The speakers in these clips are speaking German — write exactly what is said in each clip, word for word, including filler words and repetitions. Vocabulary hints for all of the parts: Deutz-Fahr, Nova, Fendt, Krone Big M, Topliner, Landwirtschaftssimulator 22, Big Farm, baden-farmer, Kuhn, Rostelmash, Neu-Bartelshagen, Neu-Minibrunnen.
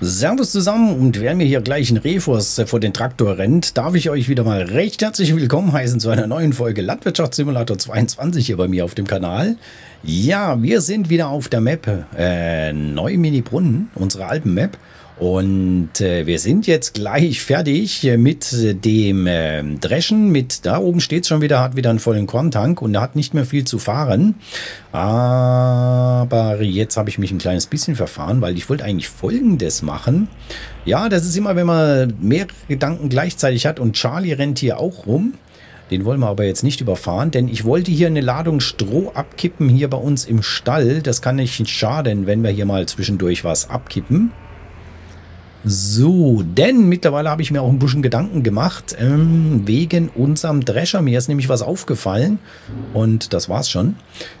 Servus zusammen, und während mir hier gleich ein Reh vor den Traktor rennt, darf ich euch wieder mal recht herzlich willkommen heißen zu einer neuen Folge Landwirtschaftssimulator zweiundzwanzig hier bei mir auf dem Kanal. Ja, wir sind wieder auf der Map äh, Neu-Minibrunnen, unsere Alpen-Map, und äh, wir sind jetzt gleich fertig mit dem äh, Dreschen. Mit da oben steht es schon wieder, hat wieder einen vollen Korntank und er hat nicht mehr viel zu fahren. Aber jetzt habe ich mich ein kleines bisschen verfahren, weil ich wollte eigentlich Folgendes machen. Ja, das ist immer, wenn man mehrere Gedanken gleichzeitig hat, und Charlie rennt hier auch rum. Den wollen wir aber jetzt nicht überfahren, denn ich wollte hier eine Ladung Stroh abkippen hier bei uns im Stall. Das kann nicht schaden, wenn wir hier mal zwischendurch was abkippen. So, denn mittlerweile habe ich mir auch ein bisschen Gedanken gemacht, ähm, wegen unserem Drescher. Mir ist nämlich was aufgefallen, und das war's schon.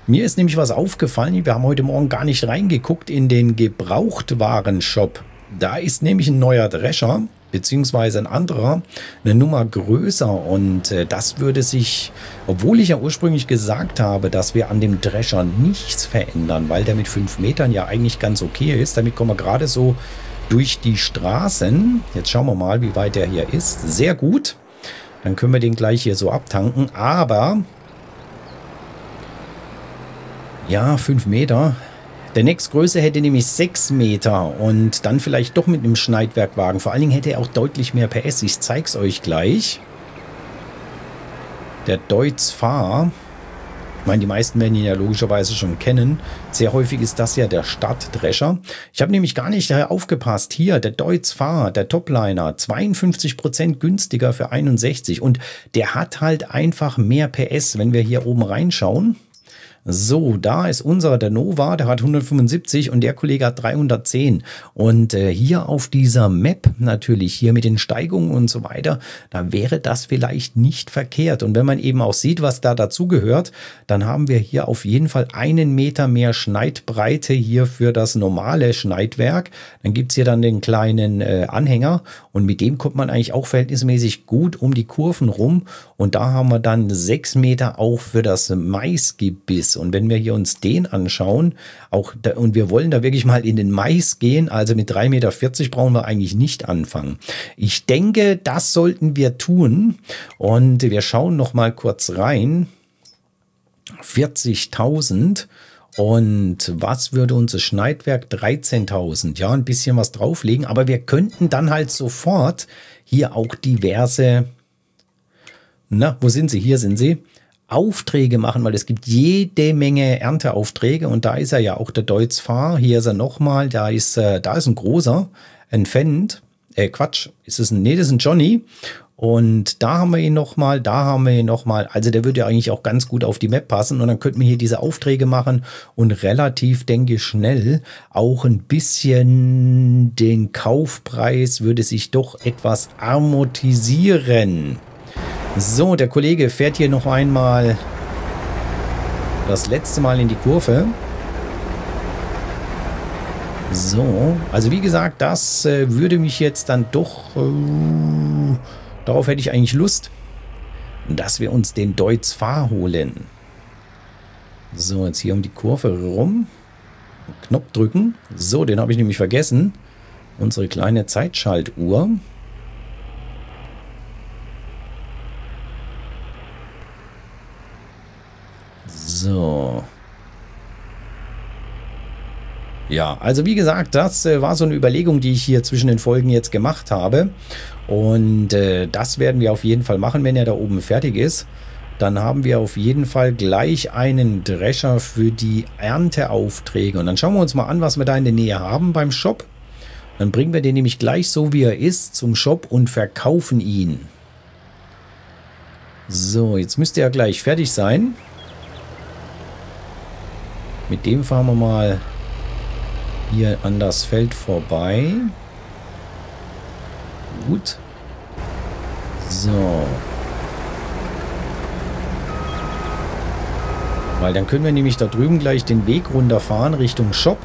Mir ist nämlich was aufgefallen, wir haben heute Morgen gar nicht reingeguckt in den Gebrauchtwarenshop. Da ist nämlich ein neuer Drescher, beziehungsweise ein anderer, eine Nummer größer, und äh, das würde sich, obwohl ich ja ursprünglich gesagt habe, dass wir an dem Drescher nichts verändern, weil der mit fünf Metern ja eigentlich ganz okay ist. Damit kommen wir gerade so durch die Straßen. Jetzt schauen wir mal, wie weit der hier ist. Sehr gut. Dann können wir den gleich hier so abtanken. Aber ja, fünf Meter. Der nächstgrößte hätte nämlich sechs Meter. Und dann vielleicht doch mit einem Schneidwerkwagen. Vor allen Dingen hätte er auch deutlich mehr P S. Ich zeig's euch gleich. Der Deutz-Fahr. Ich meine, die meisten werden ihn ja logischerweise schon kennen. Sehr häufig ist das ja der Stadtdrescher. Ich habe nämlich gar nicht aufgepasst. Hier, der Deutz-Fahr, der Topliner, zweiundfünfzig Prozent günstiger für einundsechzig. Und der hat halt einfach mehr P S, wenn wir hier oben reinschauen. So, da ist unser, der Nova, der hat hundertfünfundsiebzig und der Kollege hat dreihundertzehn. Und äh, hier auf dieser Map natürlich, hier mit den Steigungen und so weiter, da wäre das vielleicht nicht verkehrt. Und wenn man eben auch sieht, was da dazugehört, dann haben wir hier auf jeden Fall einen Meter mehr Schneidbreite hier für das normale Schneidwerk. Dann gibt es hier dann den kleinen äh, Anhänger, und mit dem kommt man eigentlich auch verhältnismäßig gut um die Kurven rum. Und da haben wir dann sechs Meter auch für das Maisgebiss. Und wenn wir hier uns den anschauen, auch da, und wir wollen da wirklich mal in den Mais gehen, also mit drei Komma vierzig Meter brauchen wir eigentlich nicht anfangen. Ich denke, das sollten wir tun, und wir schauen noch mal kurz rein. vierzigtausend, und was würde unser Schneidwerk? dreizehntausend, ja, ein bisschen was drauflegen, aber wir könnten dann halt sofort hier auch diverse, na, wo sind sie? Hier sind sie. Aufträge machen, weil es gibt jede Menge Ernteaufträge, und da ist er ja auch, der Deutz-Fahr. Hier ist er nochmal, da ist, äh, da ist ein großer, ein Fendt, äh, Quatsch, ist es ein, nee, das ist ein Johnny, und da haben wir ihn nochmal, da haben wir ihn nochmal, also der würde ja eigentlich auch ganz gut auf die Map passen, und dann könnten wir hier diese Aufträge machen und relativ, denke ich, schnell auch ein bisschen den Kaufpreis würde sich doch etwas amortisieren. So, der Kollege fährt hier noch einmal das letzte Mal in die Kurve. So, also wie gesagt, das äh, würde mich jetzt dann doch, äh, darauf hätte ich eigentlich Lust, dass wir uns den Deutz-Fahr holen. So, jetzt hier um die Kurve rum, Knopf drücken. So, den habe ich nämlich vergessen, unsere kleine Zeitschaltuhr. So. Ja, also wie gesagt, das äh, war so eine Überlegung, die ich hier zwischen den Folgen jetzt gemacht habe. Und äh, das werden wir auf jeden Fall machen, wenn er da oben fertig ist. Dann haben wir auf jeden Fall gleich einen Drescher für die Ernteaufträge. Und dann schauen wir uns mal an, was wir da in der Nähe haben beim Shop. Dann bringen wir den nämlich gleich so, wie er ist, zum Shop und verkaufen ihn. So, jetzt müsste er gleich fertig sein. Mit dem fahren wir mal hier an das Feld vorbei. Gut. So. Weil dann können wir nämlich da drüben gleich den Weg runterfahren Richtung Shop.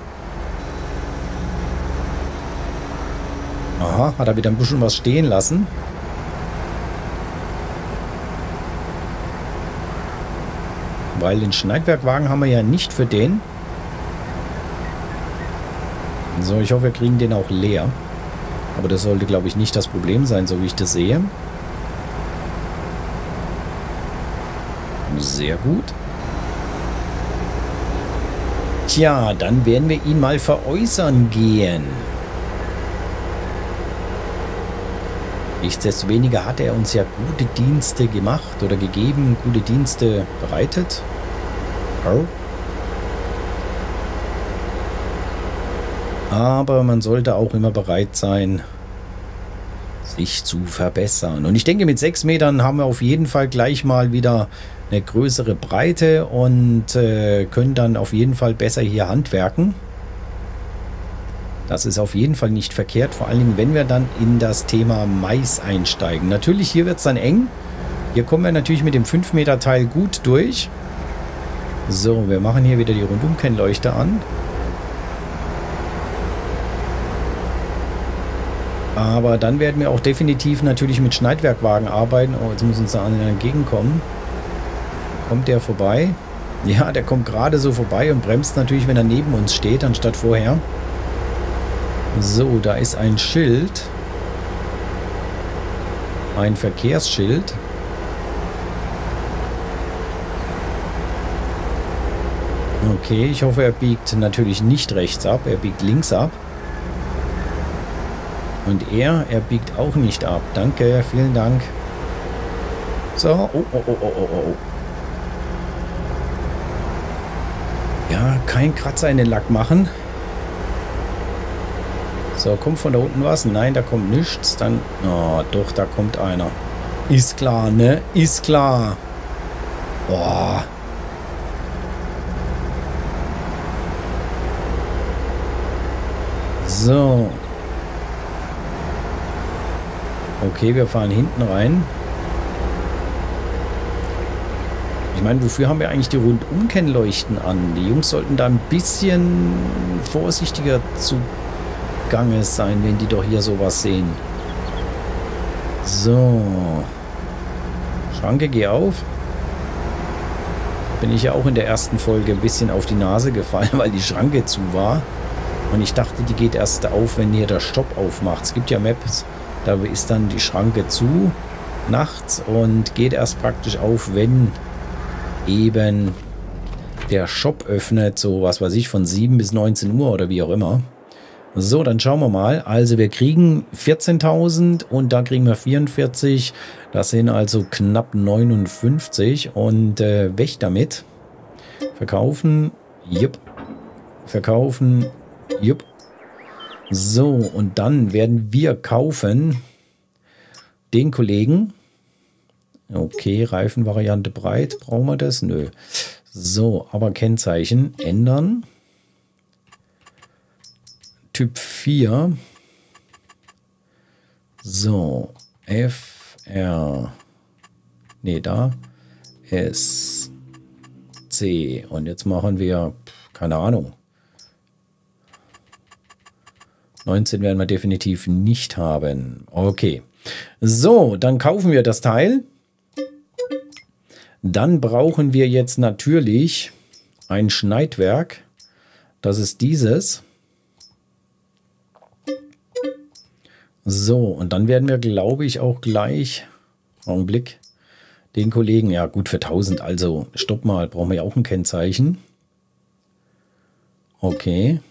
Aha, hat er wieder ein bisschen was stehen lassen. Weil den Schneidwerkwagen haben wir ja nicht für den. So, ich hoffe, wir kriegen den auch leer. Aber das sollte, glaube ich, nicht das Problem sein, so wie ich das sehe. Sehr gut. Tja, dann werden wir ihn mal veräußern gehen. Nichtsdestoweniger hat er uns ja gute Dienste gemacht oder gegeben, gute Dienste bereitet. Oh. Aber man sollte auch immer bereit sein, sich zu verbessern. Und ich denke, mit sechs Metern haben wir auf jeden Fall gleich mal wieder eine größere Breite und äh, können dann auf jeden Fall besser hier handwerken. Das ist auf jeden Fall nicht verkehrt, vor allen Dingen, wenn wir dann in das Thema Mais einsteigen. Natürlich, hier wird es dann eng. Hier kommen wir natürlich mit dem fünf Meter Teil gut durch. So, wir machen hier wieder die Rundumkennleuchte an. Aber dann werden wir auch definitiv natürlich mit Schneidwerkwagen arbeiten. Oh, jetzt muss uns der andere entgegenkommen. Kommt der vorbei? Ja, der kommt gerade so vorbei und bremst natürlich, wenn er neben uns steht, anstatt vorher. So, da ist ein Schild. Ein Verkehrsschild. Okay, ich hoffe, er biegt natürlich nicht rechts ab. Er biegt links ab. Und er, er biegt auch nicht ab. Danke, vielen Dank. So, oh, oh, oh, oh, oh. Ja, kein Kratzer in den Lack machen. So, kommt von da unten was? Nein, da kommt nichts. Dann, oh, doch, da kommt einer. Ist klar, ne? Ist klar. Boah. So. Okay, wir fahren hinten rein. Ich meine, wofür haben wir eigentlich die Rundumkennleuchten an? Die Jungs sollten da ein bisschen vorsichtiger zugange sein, wenn die doch hier sowas sehen. So. Schranke, geh auf. Bin ich ja auch in der ersten Folge ein bisschen auf die Nase gefallen, weil die Schranke zu war. Und ich dachte, die geht erst auf, wenn hier der Stopp aufmacht. Es gibt ja Maps. Da ist dann die Schranke zu nachts und geht erst praktisch auf, wenn eben der Shop öffnet, so was weiß ich, von sieben bis neunzehn Uhr oder wie auch immer. So, dann schauen wir mal. Also wir kriegen vierzehntausend und da kriegen wir vierundvierzig. Das sind also knapp neunundfünfzig und äh, weg damit. Verkaufen. Jupp. Verkaufen. Jupp. So, und dann werden wir kaufen den Kollegen. Okay, Reifenvariante breit. Brauchen wir das? Nö. So, aber Kennzeichen ändern. Typ vier. So, F R. Ne, da. S. C. Und jetzt machen wir, keine Ahnung. neunzehn werden wir definitiv nicht haben. Okay. So, dann kaufen wir das Teil. Dann brauchen wir jetzt natürlich ein Schneidwerk. Das ist dieses. So, und dann werden wir, glaube ich, auch gleich... Augenblick. Den Kollegen, ja gut, für tausend. Also, stopp mal, brauchen wir ja auch ein Kennzeichen. Okay.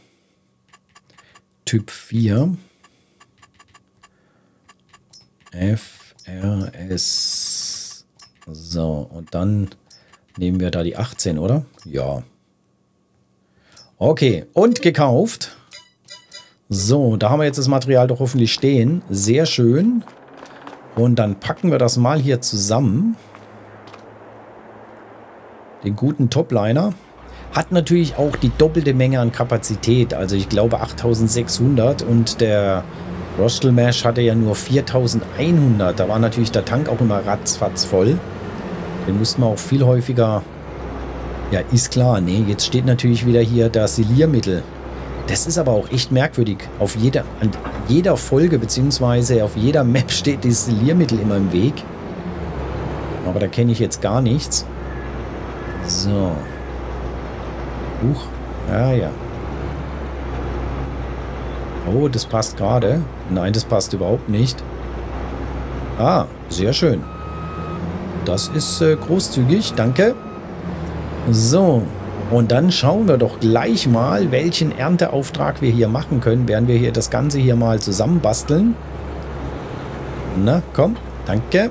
Typ vier, F R S, so, und dann nehmen wir da die achtzehn, oder? Ja. Okay, und gekauft. So, da haben wir jetzt das Material doch hoffentlich stehen. Sehr schön. Und dann packen wir das mal hier zusammen. Den guten Topliner. Hat natürlich auch die doppelte Menge an Kapazität. Also ich glaube achttausendsechshundert und der Rostelmash hatte ja nur viertausendeinhundert. Da war natürlich der Tank auch immer ratzfatz voll. Den mussten wir auch viel häufiger... Ja, ist klar. Nee, jetzt steht natürlich wieder hier das Siliermittel. Das ist aber auch echt merkwürdig. Auf jeder, an jeder Folge bzw. auf jeder Map steht das Siliermittel immer im Weg. Aber da kenne ich jetzt gar nichts. So... Huch. Ah ja. Oh, das passt gerade. Nein, das passt überhaupt nicht. Ah, sehr schön. Das ist äh, großzügig, danke. So, und dann schauen wir doch gleich mal, welchen Ernteauftrag wir hier machen können, während wir hier das Ganze hier mal zusammenbasteln. Na, komm, danke.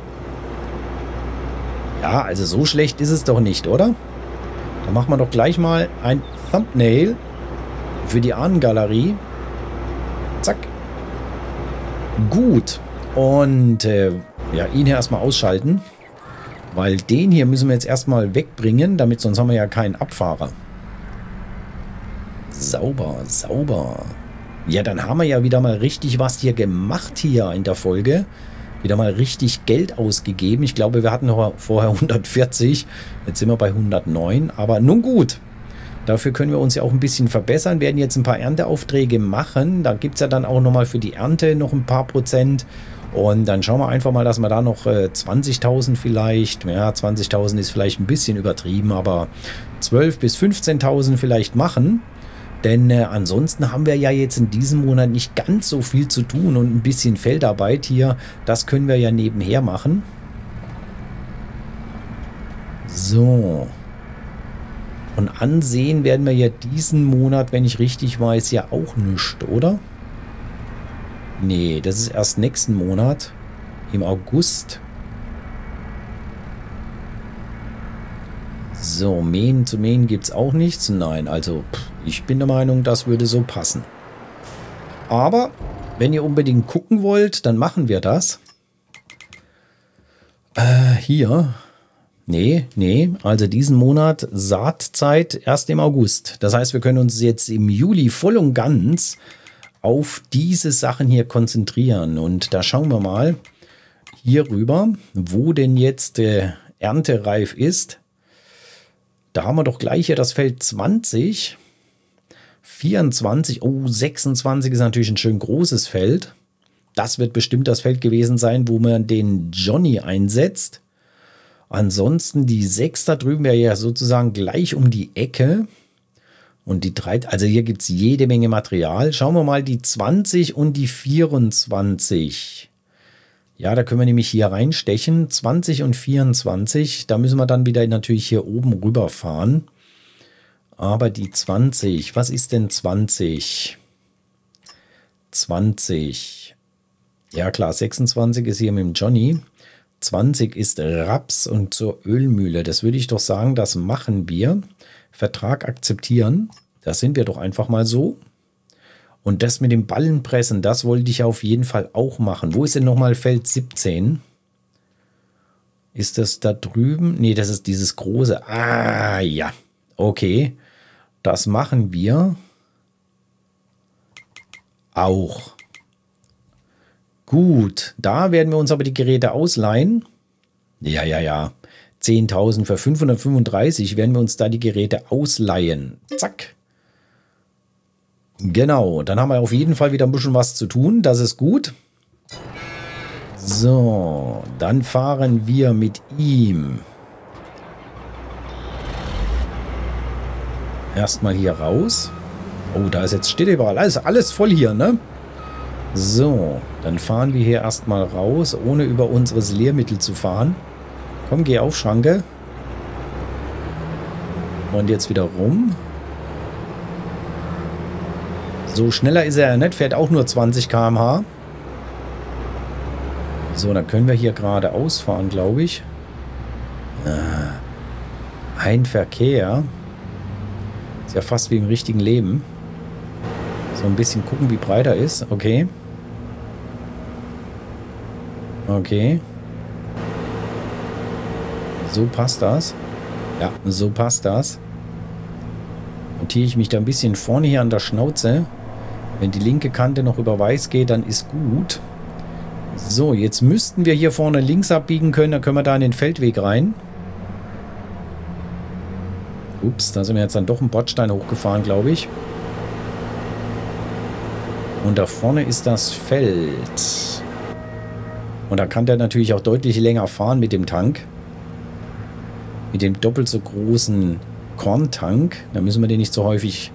Ja, also so schlecht ist es doch nicht, oder? Da machen wir doch gleich mal ein Thumbnail für die Ahnengalerie. Zack. Gut. Und äh, ja, ihn hier erstmal ausschalten. Weil den hier müssen wir jetzt erstmal wegbringen, damit sonst haben wir ja keinen Abfahrer. Sauber, sauber. Ja, dann haben wir ja wieder mal richtig was hier gemacht hier in der Folge. Wieder mal richtig Geld ausgegeben. Ich glaube, wir hatten vorher hundertvierzig. Jetzt sind wir bei hundertneun. Aber nun gut. Dafür können wir uns ja auch ein bisschen verbessern. Werden jetzt ein paar Ernteaufträge machen. Da gibt es ja dann auch nochmal für die Ernte noch ein paar Prozent. Und dann schauen wir einfach mal, dass wir da noch äh, zwanzigtausend vielleicht, ja, zwanzigtausend ist vielleicht ein bisschen übertrieben, aber zwölftausend bis fünfzehntausend vielleicht machen. Denn äh, ansonsten haben wir ja jetzt in diesem Monat nicht ganz so viel zu tun und ein bisschen Feldarbeit hier, das können wir ja nebenher machen. So. Und ansehen werden wir ja diesen Monat, wenn ich richtig weiß, ja auch nichts, oder? Nee, das ist erst nächsten Monat. Im August. So, mähen zu mähen gibt es auch nichts. Nein, also pff, ich bin der Meinung, das würde so passen. Aber, wenn ihr unbedingt gucken wollt, dann machen wir das. Äh, hier. Nee, nee, also diesen Monat Saatzeit erst im August. Das heißt, wir können uns jetzt im Juli voll und ganz auf diese Sachen hier konzentrieren. Und da schauen wir mal hier rüber, wo denn jetzt äh, erntereif ist. Da haben wir doch gleich hier das Feld zwanzig, vierundzwanzig, oh, sechsundzwanzig ist natürlich ein schön großes Feld. Das wird bestimmt das Feld gewesen sein, wo man den Johnny einsetzt. Ansonsten die sechs da drüben wäre ja sozusagen gleich um die Ecke. Und die drei, also hier gibt es jede Menge Material. Schauen wir mal die zwanzig und die vierundzwanzig. Ja, da können wir nämlich hier reinstechen. zwanzig und vierundzwanzig. Da müssen wir dann wieder natürlich hier oben rüberfahren. Aber die zwanzig, was ist denn zwanzig? zwanzig. Ja klar, sechsundzwanzig ist hier mit dem Johnny. zwanzig ist Raps und zur Ölmühle. Das würde ich doch sagen, das machen wir. Vertrag akzeptieren. Das sind wir doch einfach mal so. Und das mit dem Ballenpressen, das wollte ich ja auf jeden Fall auch machen. Wo ist denn nochmal Feld siebzehn? Ist das da drüben? Nee, das ist dieses große. Ah, ja. Okay. Das machen wir auch. Gut. Da werden wir uns aber die Geräte ausleihen. Ja, ja, ja. zehntausend für fünfhundertfünfunddreißig werden wir uns da die Geräte ausleihen. Zack. Genau, dann haben wir auf jeden Fall wieder ein bisschen was zu tun. Das ist gut. So, dann fahren wir mit ihm erstmal hier raus. Oh, da ist jetzt steht überall. Also alles voll hier, ne? So, dann fahren wir hier erstmal raus, ohne über unseres Lehrmittel zu fahren. Komm, geh auf, Schranke. Und jetzt wieder rum. So, schneller ist er ja nicht. Fährt auch nur zwanzig Kilometer pro Stunde. So, dann können wir hier geradeaus fahren, glaube ich. Ein Verkehr. Ist ja fast wie im richtigen Leben. So ein bisschen gucken, wie breit er ist. Okay. Okay. So passt das. Ja, so passt das. Notiere ich mich da ein bisschen vorne hier an der Schnauze. Wenn die linke Kante noch über weiß geht, dann ist gut. So, jetzt müssten wir hier vorne links abbiegen können. Dann können wir da in den Feldweg rein. Ups, da sind wir jetzt dann doch einen Bordstein hochgefahren, glaube ich. Und da vorne ist das Feld. Und da kann der natürlich auch deutlich länger fahren mit dem Tank. Mit dem doppelt so großen Korntank. Da müssen wir den nicht so häufig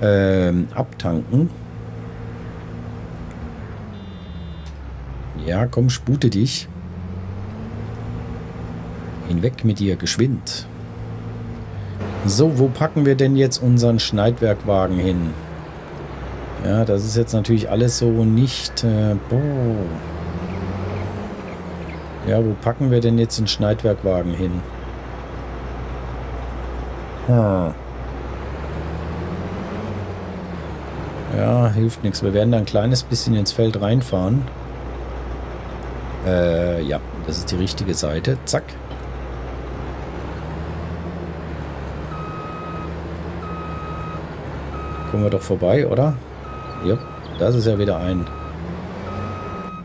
ähm, abtanken. Ja, komm, spute dich. Hinweg mit dir, geschwind. So, wo packen wir denn jetzt unseren Schneidwerkwagen hin? Ja, das ist jetzt natürlich alles so nicht... Äh, boah. Ja, wo packen wir denn jetzt den Schneidwerkwagen hin? Hm. Ja, hilft nichts. Wir werden da ein kleines bisschen ins Feld reinfahren. Äh, ja, das ist die richtige Seite. Zack. Kommen wir doch vorbei, oder? Ja, das ist ja wieder ein.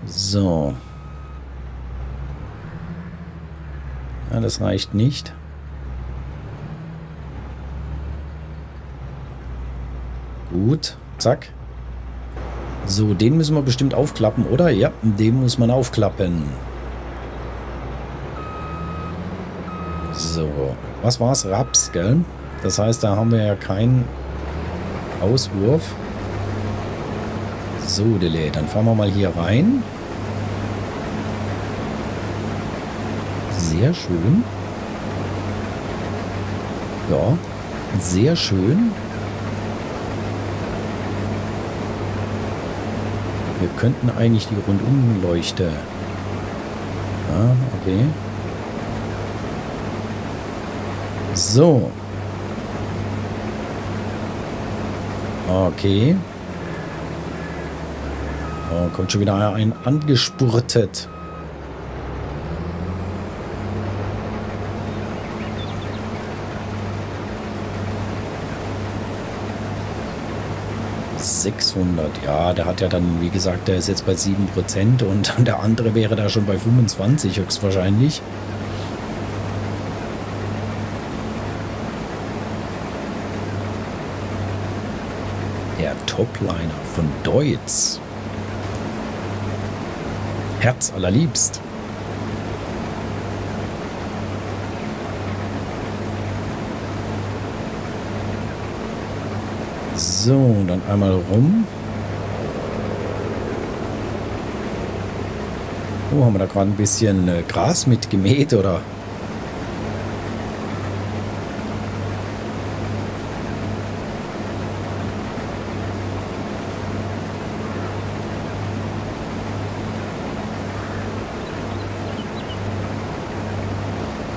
So. Ja, das reicht nicht. Gut, zack. So, den müssen wir bestimmt aufklappen, oder? Ja, den muss man aufklappen. So, was war's? Raps, gell? Das heißt, da haben wir ja keinen Auswurf. So, Delay, dann fahren wir mal hier rein. Sehr schön. Ja, sehr schön. Wir könnten eigentlich die Rundumleuchte. Ja, okay. So. Okay. Oh, kommt schon wieder ein angespurtet. sechshundert, ja, der hat ja dann, wie gesagt, der ist jetzt bei sieben Prozent und der andere wäre da schon bei fünfundzwanzig höchstwahrscheinlich. Der Topliner von Deutz. Herz allerliebst. So, dann einmal rum. Oh, haben wir da gerade ein bisschen äh, Gras mit gemäht, oder?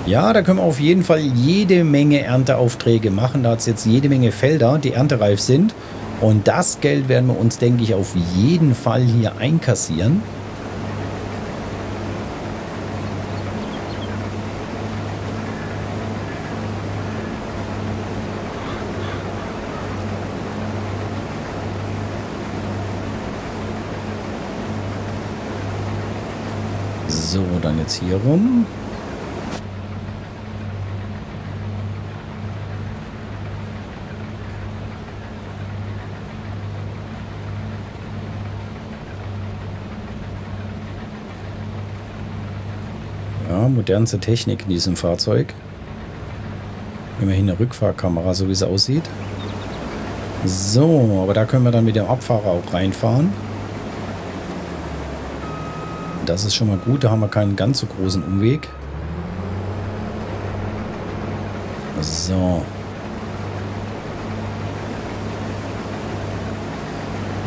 Ja, da können wir auf jeden Fall jede Menge Ernteaufträge machen. Da hat es jetzt jede Menge Felder, die erntereif sind. Und das Geld werden wir uns, denke ich, auf jeden Fall hier einkassieren. So, dann jetzt hier rum. Modernste Technik in diesem Fahrzeug. Immerhin eine Rückfahrkamera, so wie es aussieht. So, aber da können wir dann mit dem Abfahrer auch reinfahren. Das ist schon mal gut, da haben wir keinen ganz so großen Umweg. So.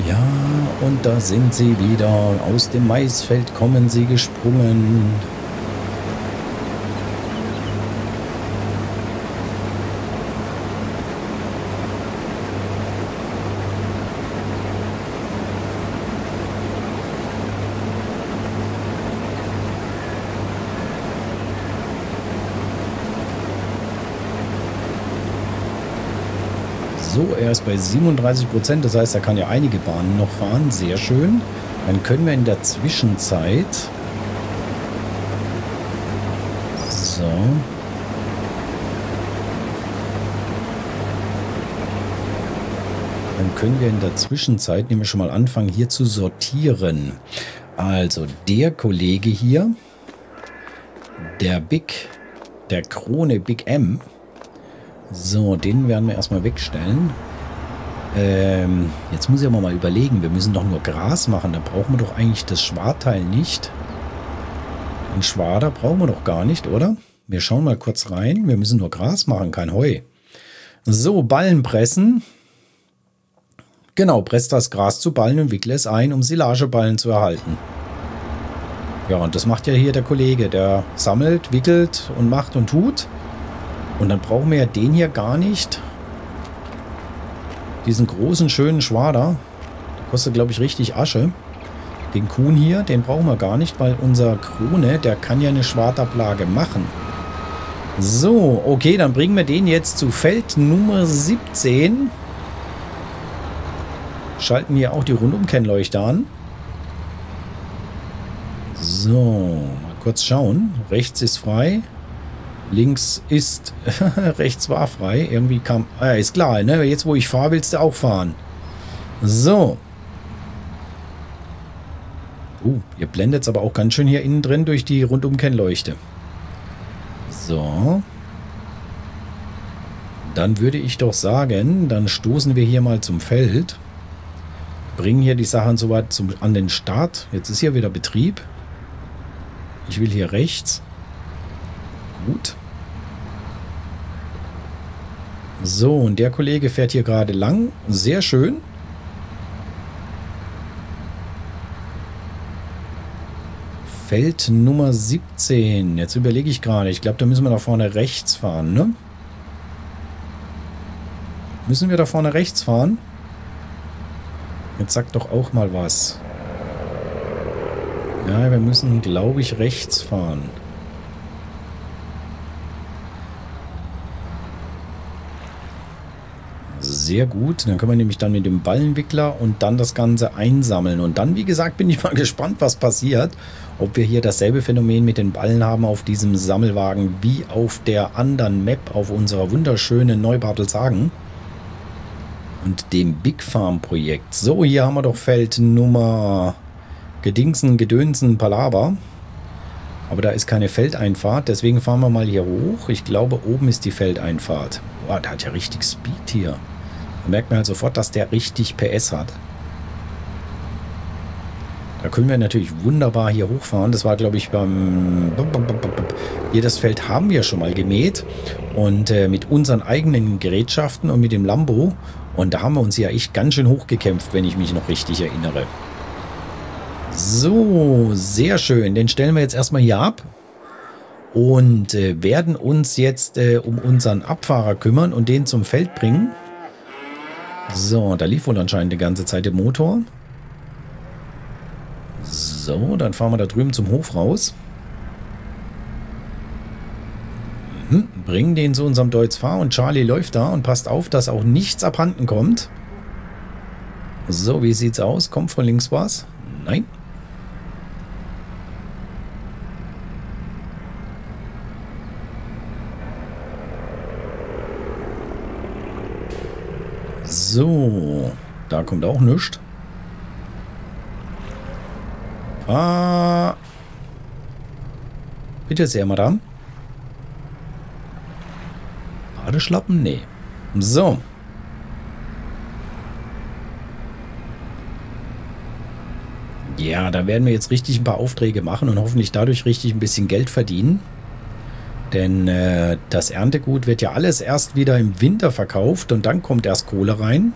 Ja, und da sind sie wieder. Aus dem Maisfeld kommen sie gesprungen. So, er ist bei siebenunddreißig Prozent, das heißt, er kann ja einige Bahnen noch fahren. Sehr schön. Dann können wir in der Zwischenzeit... So. Dann können wir in der Zwischenzeit nämlich schon mal anfangen, hier zu sortieren. Also, der Kollege hier, der Big, der Krone Big M, so, den werden wir erstmal wegstellen. Ähm, jetzt muss ich aber mal überlegen. Wir müssen doch nur Gras machen. Da brauchen wir doch eigentlich das Schwarteil nicht. Und Schwader brauchen wir doch gar nicht, oder? Wir schauen mal kurz rein. Wir müssen nur Gras machen, kein Heu. So, Ballen pressen. Genau, presst das Gras zu Ballen und wickle es ein, um Silageballen zu erhalten. Ja, und das macht ja hier der Kollege. Der sammelt, wickelt und macht und tut. Und dann brauchen wir ja den hier gar nicht. Diesen großen, schönen Schwader. Der kostet, glaube ich, richtig Asche. Den Kuhn hier, den brauchen wir gar nicht, weil unser Krone, der kann ja eine Schwaderplage machen. So, okay, dann bringen wir den jetzt zu Feld Nummer siebzehn. Schalten hier auch die Rundumkennleuchte an. So, mal kurz schauen. Rechts ist frei. Links ist, rechts war frei. Irgendwie kam, ah, ist klar, ne? Jetzt, wo ich fahre, willst du auch fahren. So. Uh, ihr blendet es aber auch ganz schön hier innen drin durch die Rundumkennleuchte. So. Dann würde ich doch sagen, dann stoßen wir hier mal zum Feld. Bringen hier die Sachen soweit zum, an den Start. Jetzt ist hier wieder Betrieb. Ich will hier rechts. Gut. So, und der Kollege fährt hier gerade lang. Sehr schön. Feld Nummer siebzehn. Jetzt überlege ich gerade. Ich glaube, da müssen wir da vorne rechts fahren, ne? Müssen wir da vorne rechts fahren? Jetzt sag doch auch mal was. Ja, wir müssen, glaube ich, rechts fahren. Sehr gut. Dann können wir nämlich dann mit dem Ballenwickler und dann das Ganze einsammeln. Und dann, wie gesagt, bin ich mal gespannt, was passiert. Ob wir hier dasselbe Phänomen mit den Ballen haben auf diesem Sammelwagen wie auf der anderen Map auf unserer wunderschönen Neu-Bartelshagen und dem Big Farm Projekt. So, hier haben wir doch Feld Nummer Gedingsen, Gedönsen, Palaber. Aber da ist keine Feldeinfahrt, deswegen fahren wir mal hier hoch. Ich glaube, oben ist die Feldeinfahrt. Boah, der hat ja richtig Speed hier. Da merkt man halt sofort, dass der richtig P S hat. Da können wir natürlich wunderbar hier hochfahren. Das war, glaube ich, beim... Hier das Feld haben wir schon mal gemäht. Und äh, mit unseren eigenen Gerätschaften und mit dem Lambo. Und da haben wir uns ja echt ganz schön hochgekämpft, wenn ich mich noch richtig erinnere. So, sehr schön. Den stellen wir jetzt erstmal hier ab. Und äh, werden uns jetzt äh, um unseren Abfahrer kümmern und den zum Feld bringen. So, da lief wohl anscheinend die ganze Zeit der Motor. So, dann fahren wir da drüben zum Hof raus. Mhm, bringen den zu unserem Deutz-Fahr und Charlie läuft da und passt auf, dass auch nichts abhanden kommt. So, wie sieht's aus? Kommt von links was? Nein. So, da kommt auch nichts. Ah. Bitte sehr, Madame. Badeschlappen? Nee. So. Ja, da werden wir jetzt richtig ein paar Aufträge machen und hoffentlich dadurch richtig ein bisschen Geld verdienen. Denn äh, das Erntegut wird ja alles erst wieder im Winter verkauft und dann kommt erst Kohle rein.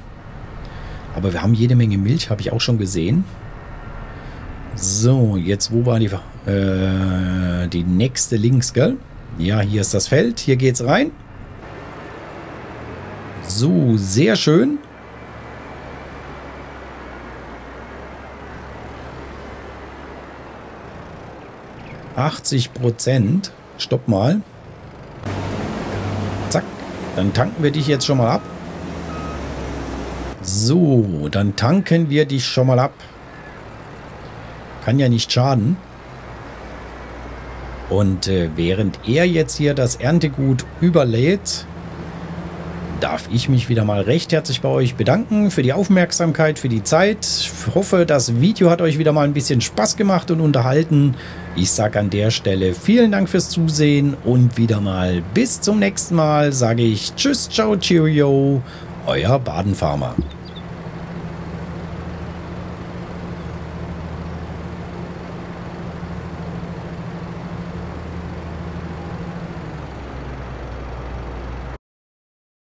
Aber wir haben jede Menge Milch, habe ich auch schon gesehen. So, jetzt wo war die, äh, die nächste links, gell? Ja, hier ist das Feld, hier geht's rein. So, sehr schön. achtzig Prozent. Stopp mal. Zack. Dann tanken wir dich jetzt schon mal ab. So, dann tanken wir dich schon mal ab. Kann ja nicht schaden. Und äh, während er jetzt hier das Erntegut überlädt, darf ich mich wieder mal recht herzlich bei euch bedanken für die Aufmerksamkeit, für die Zeit. Ich hoffe, das Video hat euch wieder mal ein bisschen Spaß gemacht und unterhalten. Ich sage an der Stelle vielen Dank fürs Zusehen und wieder mal bis zum nächsten Mal sage ich Tschüss, Ciao, Cheerio, euer Baden-Farmer.